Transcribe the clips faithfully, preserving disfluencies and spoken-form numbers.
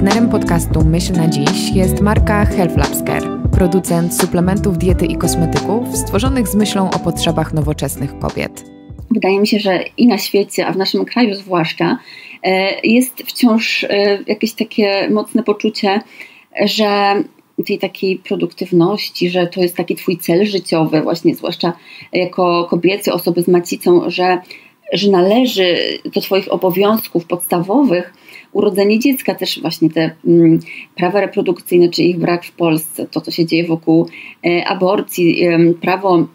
Partnerem podcastu Myśl na Dziś jest marka Health Labs Care, producent suplementów diety i kosmetyków stworzonych z myślą o potrzebach nowoczesnych kobiet. Wydaje mi się, że i na świecie, a w naszym kraju zwłaszcza, jest wciąż jakieś takie mocne poczucie, że tej takiej produktywności, że to jest taki twój cel życiowy, właśnie zwłaszcza jako kobiece, osoby z macicą, że, że należy do twoich obowiązków podstawowych urodzenie dziecka, też właśnie te m, prawa reprodukcyjne, czy ich brak w Polsce, to co się dzieje wokół e, aborcji, e, prawo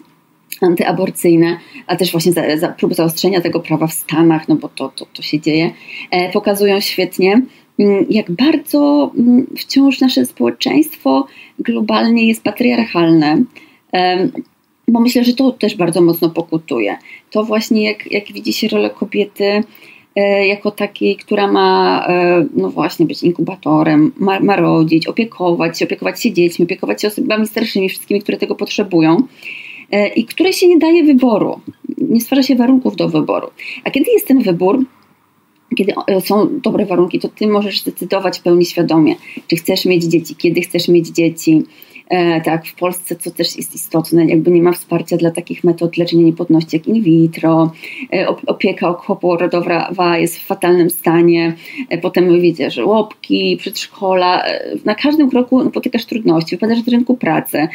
antyaborcyjne, a też właśnie za, za, próby zaostrzenia tego prawa w Stanach, no bo to, to, to się dzieje, e, pokazują świetnie, m, jak bardzo m, wciąż nasze społeczeństwo globalnie jest patriarchalne, e, bo myślę, że to też bardzo mocno pokutuje. To właśnie jak, jak widzi się rolę kobiety jako takiej, która ma no właśnie być inkubatorem, ma, ma rodzić, opiekować się, opiekować się dziećmi, opiekować się osobami starszymi, wszystkimi, które tego potrzebują i której się nie daje wyboru, nie stwarza się warunków do wyboru. A kiedy jest ten wybór, kiedy są dobre warunki, to ty możesz zdecydować w pełni świadomie, czy chcesz mieć dzieci, kiedy chcesz mieć dzieci. Tak, w Polsce, co też jest istotne, jakby nie ma wsparcia dla takich metod leczenia niepłodności jak in vitro, opieka okołoporodowa jest w fatalnym stanie, potem wiecie, że żłobki, przedszkola, na każdym kroku napotykasz trudności, wypadasz z rynku pracy,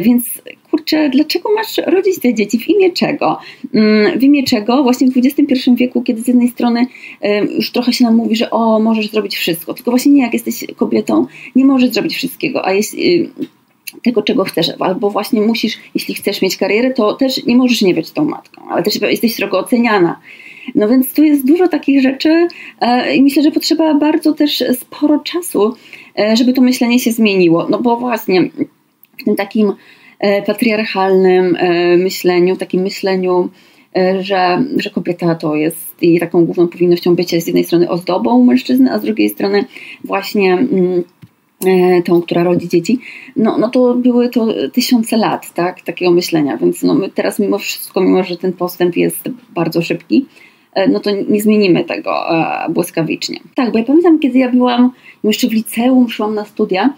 więc kurczę, dlaczego masz rodzić te dzieci? W imię czego? W imię czego? Właśnie w dwudziestym pierwszym wieku, kiedy z jednej strony już trochę się nam mówi, że o, możesz zrobić wszystko, tylko właśnie nie, jak jesteś kobietą, nie możesz zrobić wszystkiego, a jeśli tego, czego chcesz, albo właśnie musisz, jeśli chcesz mieć karierę, to też nie możesz nie być tą matką, ale też jesteś srogo oceniana. No więc tu jest dużo takich rzeczy i myślę, że potrzeba bardzo też sporo czasu, żeby to myślenie się zmieniło, no bo właśnie w tym takim patriarchalnym myśleniu, takim myśleniu, że, że kobieta to jest i taką główną powinnością bycia z jednej strony ozdobą mężczyzny, a z drugiej strony właśnie tą, która rodzi dzieci, no, no to były to tysiące lat, tak, takiego myślenia, więc no my teraz mimo wszystko, mimo że ten postęp jest bardzo szybki, no to nie zmienimy tego błyskawicznie. Tak, bo ja pamiętam, kiedy ja byłam jeszcze w liceum, szłam na studia,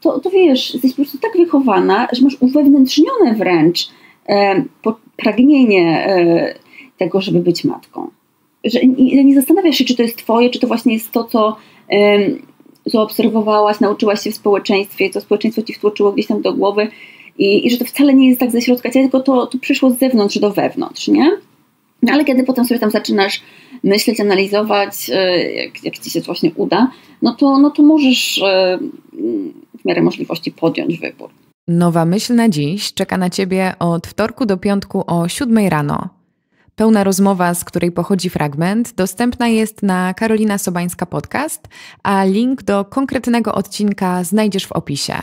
to, to wiesz, jesteś po prostu tak wychowana, że masz uwewnętrznione wręcz e, pragnienie e, tego, żeby być matką. Że nie, nie zastanawiasz się, czy to jest twoje, czy to właśnie jest to, co e, co obserwowałaś, nauczyłaś się w społeczeństwie, to społeczeństwo ci wtłoczyło gdzieś tam do głowy i, i że to wcale nie jest tak ze środka ciała, tylko to, to przyszło z zewnątrz do wewnątrz, nie? No ale kiedy potem sobie tam zaczynasz myśleć, analizować, jak, jak ci się to właśnie uda, no to, no to możesz w miarę możliwości podjąć wybór. Nowa myśl na dziś czeka na ciebie od wtorku do piątku o siódmej rano. Pełna rozmowa, z której pochodzi fragment, dostępna jest na Karolina Sobańska Podcast, a link do konkretnego odcinka znajdziesz w opisie.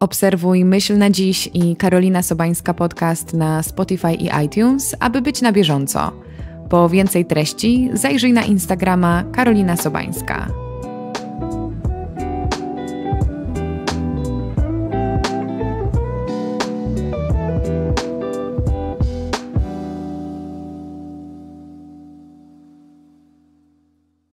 Obserwuj Myśl na Dziś i Karolina Sobańska Podcast na Spotify i iTunes, aby być na bieżąco. Po więcej treści zajrzyj na Instagrama Karolina Sobańska.